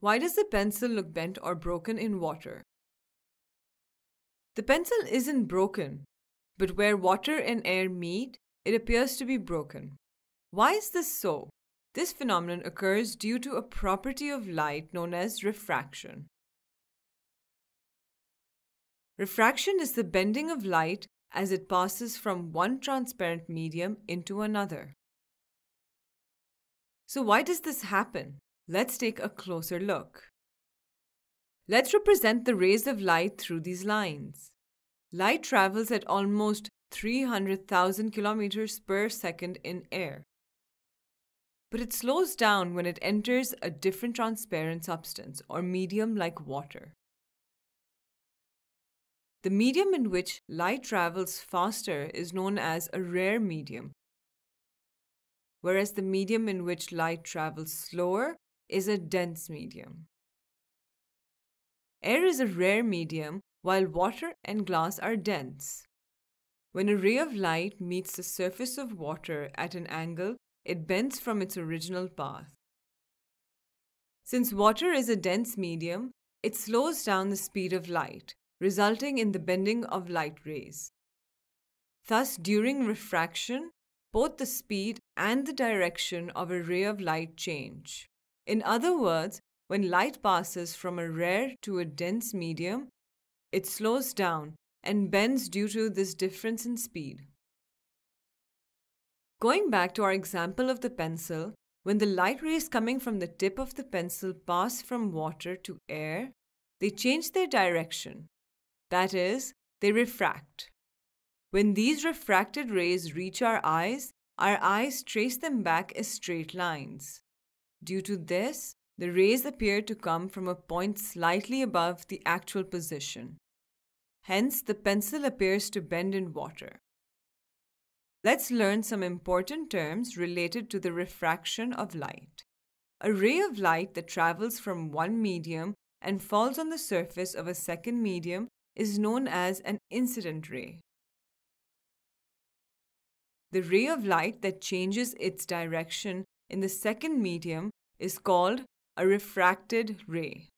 Why does the pencil look bent or broken in water? The pencil isn't broken, but where water and air meet, it appears to be broken. Why is this so? This phenomenon occurs due to a property of light known as refraction. Refraction is the bending of light as it passes from one transparent medium into another. So why does this happen? Let's take a closer look. Let's represent the rays of light through these lines. Light travels at almost 300,000 kilometers per second in air. But it slows down when it enters a different transparent substance or medium like water. The medium in which light travels faster is known as a rare medium, whereas the medium in which light travels slower is a dense medium. Air is a rare medium, while water and glass are dense. When a ray of light meets the surface of water at an angle, it bends from its original path. Since water is a dense medium, it slows down the speed of light, resulting in the bending of light rays. Thus, during refraction, both the speed and the direction of a ray of light change. In other words, when light passes from a rare to a dense medium, it slows down and bends due to this difference in speed. Going back to our example of the pencil, when the light rays coming from the tip of the pencil pass from water to air, they change their direction. That is, they refract. When these refracted rays reach our eyes trace them back as straight lines. Due to this, the rays appear to come from a point slightly above the actual position. Hence, the pencil appears to bend in water. Let's learn some important terms related to the refraction of light. A ray of light that travels from one medium and falls on the surface of a second medium is known as an incident ray. The ray of light that changes its direction in the second medium is called a refracted ray.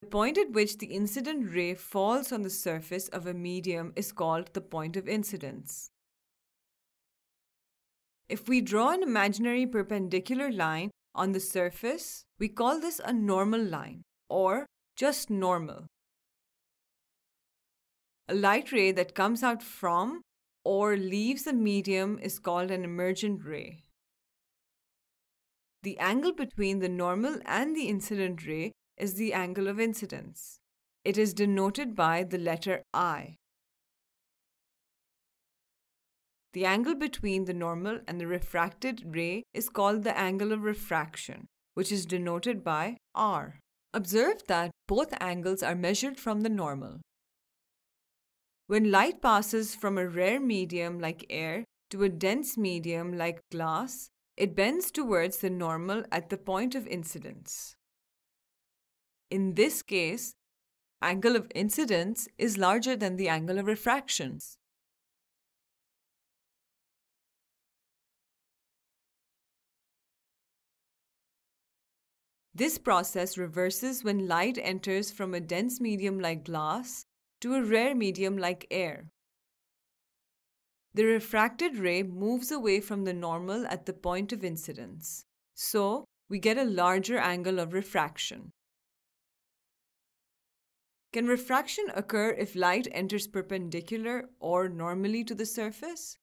The point at which the incident ray falls on the surface of a medium is called the point of incidence. If we draw an imaginary perpendicular line on the surface, we call this a normal line, or just normal. A light ray that comes out from or leaves a medium is called an emergent ray. The angle between the normal and the incident ray is the angle of incidence. It is denoted by the letter I. The angle between the normal and the refracted ray is called the angle of refraction, which is denoted by R. Observe that both angles are measured from the normal. When light passes from a rare medium like air to a dense medium like glass, it bends towards the normal at the point of incidence. In this case, angle of incidence is larger than the angle of refraction. This process reverses when light enters from a dense medium like glass to a rare medium like air. The refracted ray moves away from the normal at the point of incidence, so we get a larger angle of refraction. Can refraction occur if light enters perpendicular or normally to the surface?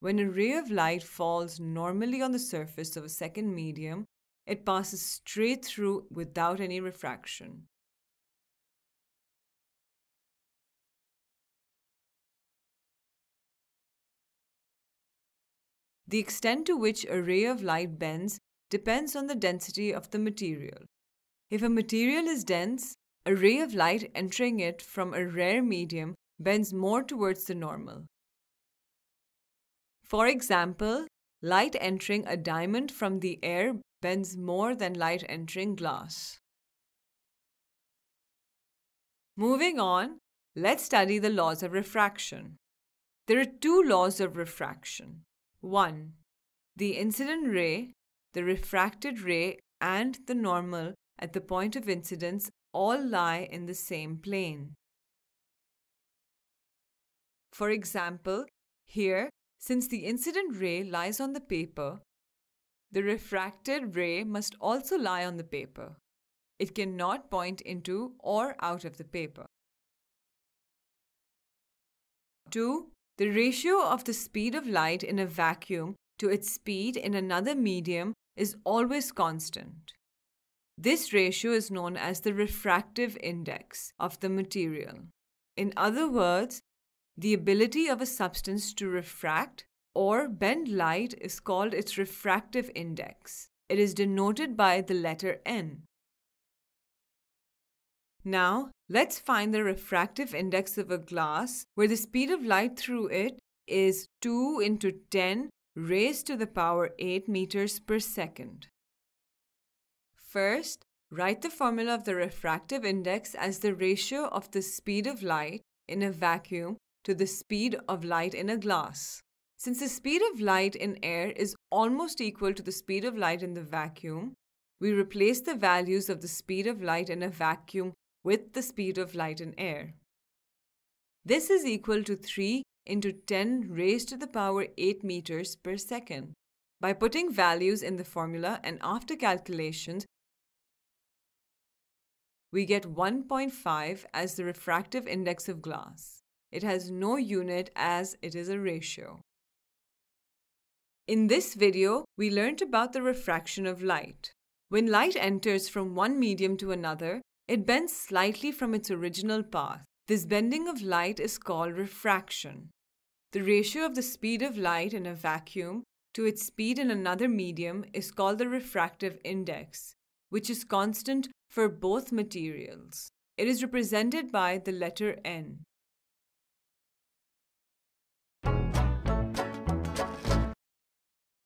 When a ray of light falls normally on the surface of a second medium, it passes straight through without any refraction. The extent to which a ray of light bends depends on the density of the material. If a material is dense, a ray of light entering it from a rare medium bends more towards the normal. For example, light entering a diamond from the air bends more than light entering glass. Moving on, let's study the laws of refraction. There are two laws of refraction. 1. The incident ray, the refracted ray, and the normal at the point of incidence all lie in the same plane. For example, here, since the incident ray lies on the paper, the refracted ray must also lie on the paper. It cannot point into or out of the paper. 2. The ratio of the speed of light in a vacuum to its speed in another medium is always constant. This ratio is known as the refractive index of the material. In other words, the ability of a substance to refract or bend light is called its refractive index. It is denoted by the letter N. Now, let's find the refractive index of a glass where the speed of light through it is 2 × 10⁸ meters per second. First, write the formula of the refractive index as the ratio of the speed of light in a vacuum to the speed of light in a glass. Since the speed of light in air is almost equal to the speed of light in the vacuum, we replace the values of the speed of light in a vacuum with the speed of light in air. This is equal to 3 × 10⁸ meters per second. By putting values in the formula and after calculations, we get 1.5 as the refractive index of glass. It has no unit as it is a ratio. In this video, we learnt about the refraction of light. When light enters from one medium to another, it bends slightly from its original path. This bending of light is called refraction. The ratio of the speed of light in a vacuum to its speed in another medium is called the refractive index, which is constant for both materials. It is represented by the letter N.